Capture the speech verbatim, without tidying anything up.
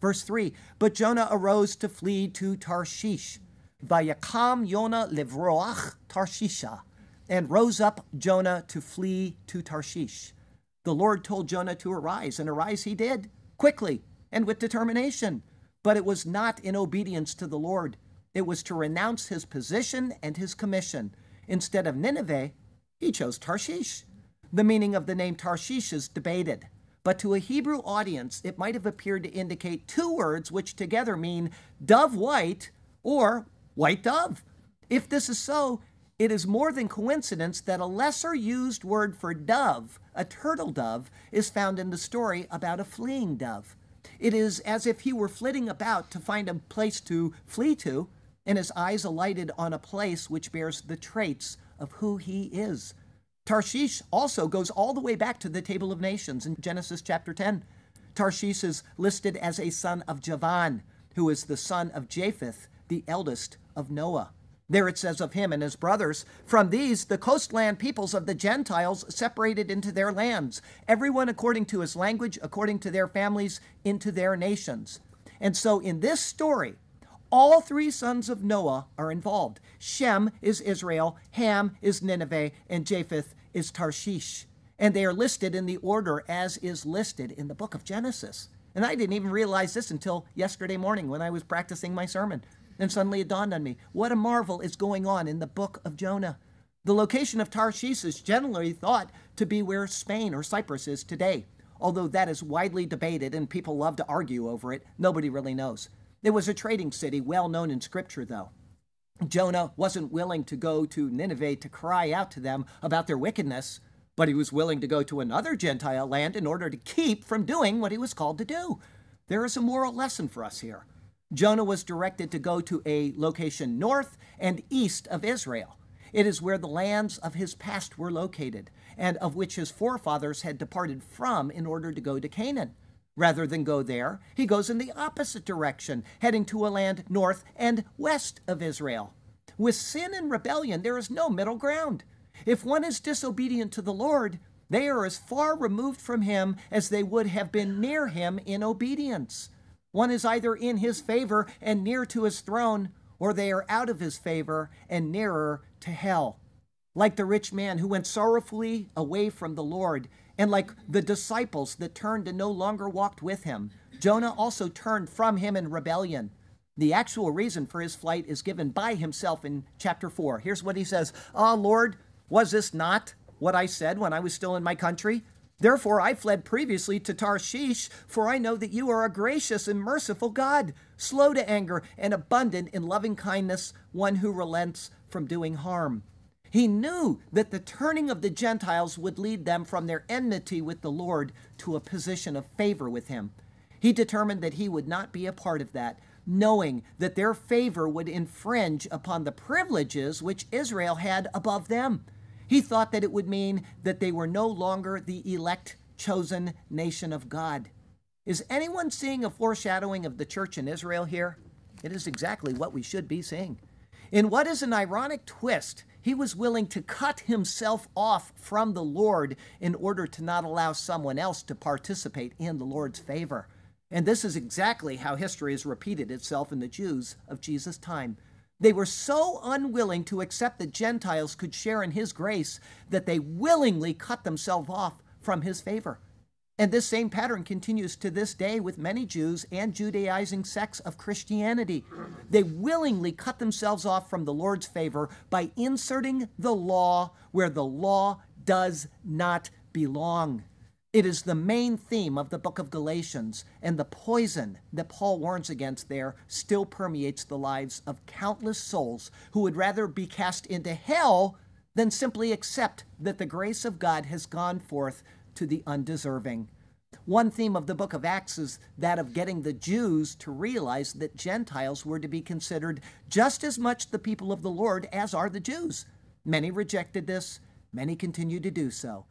Verse three, but Jonah arose to flee to Tarshish. Vayakam Jonah levroach Tarshisha. And rose up Jonah to flee to Tarshish. The Lord told Jonah to arise, and arise he did, quickly and with determination. But it was not in obedience to the Lord. It was to renounce his position and his commission. Instead of Nineveh, he chose Tarshish. The meaning of the name Tarshish is debated, but to a Hebrew audience, it might have appeared to indicate two words which together mean dove white or white dove. If this is so, it is more than coincidence that a lesser used word for dove, a turtle dove, is found in the story about a fleeing dove. It is as if he were flitting about to find a place to flee to, and his eyes alighted on a place which bears the traits of who he is. Tarshish also goes all the way back to the table of nations in Genesis chapter ten. Tarshish is listed as a son of Javan, who is the son of Japheth, the eldest of Noah. There it says of him and his brothers, from these the coastland peoples of the Gentiles separated into their lands, everyone according to his language, according to their families, into their nations. And so in this story, all three sons of Noah are involved. Shem is Israel, Ham is Nineveh, and Japheth is Tarshish. And they are listed in the order as is listed in the book of Genesis. And I didn't even realize this until yesterday morning when I was practicing my sermon. And suddenly it dawned on me, what a marvel is going on in the book of Jonah. The location of Tarshish is generally thought to be where Spain or Cyprus is today, although that is widely debated and people love to argue over it. Nobody really knows. It was a trading city, well known in Scripture, though. Jonah wasn't willing to go to Nineveh to cry out to them about their wickedness, but he was willing to go to another Gentile land in order to keep from doing what he was called to do. There is a moral lesson for us here. Jonah was directed to go to a location north and east of Israel. It is where the lands of his past were located, and of which his forefathers had departed from in order to go to Canaan. Rather than go there, he goes in the opposite direction, heading to a land north and west of Israel. With sin and rebellion, there is no middle ground. If one is disobedient to the Lord, they are as far removed from him as they would have been near him in obedience. One is either in his favor and near to his throne, or they are out of his favor and nearer to hell. Like the rich man who went sorrowfully away from the Lord, and like the disciples that turned and no longer walked with him, Jonah also turned from him in rebellion. The actual reason for his flight is given by himself in chapter four. Here's what he says, Ah, Lord, was this not what I said when I was still in my country? Therefore I fled previously to Tarshish, for I know that you are a gracious and merciful God, slow to anger and abundant in loving kindness, one who relents from doing harm. He knew that the turning of the Gentiles would lead them from their enmity with the Lord to a position of favor with him. He determined that he would not be a part of that, knowing that their favor would infringe upon the privileges which Israel had above them. He thought that it would mean that they were no longer the elect, chosen nation of God. Is anyone seeing a foreshadowing of the church in Israel here? It is exactly what we should be seeing. In what is an ironic twist, he was willing to cut himself off from the Lord in order to not allow someone else to participate in the Lord's favor. And this is exactly how history has repeated itself in the Jews of Jesus' time. They were so unwilling to accept that Gentiles could share in his grace that they willingly cut themselves off from his favor. And this same pattern continues to this day with many Jews and Judaizing sects of Christianity. They willingly cut themselves off from the Lord's favor by inserting the law where the law does not belong. It is the main theme of the book of Galatians, and the poison that Paul warns against there still permeates the lives of countless souls who would rather be cast into hell than simply accept that the grace of God has gone forth to the undeserving. One theme of the book of Acts is that of getting the Jews to realize that Gentiles were to be considered just as much the people of the Lord as are the Jews. Many rejected this, many continue to do so.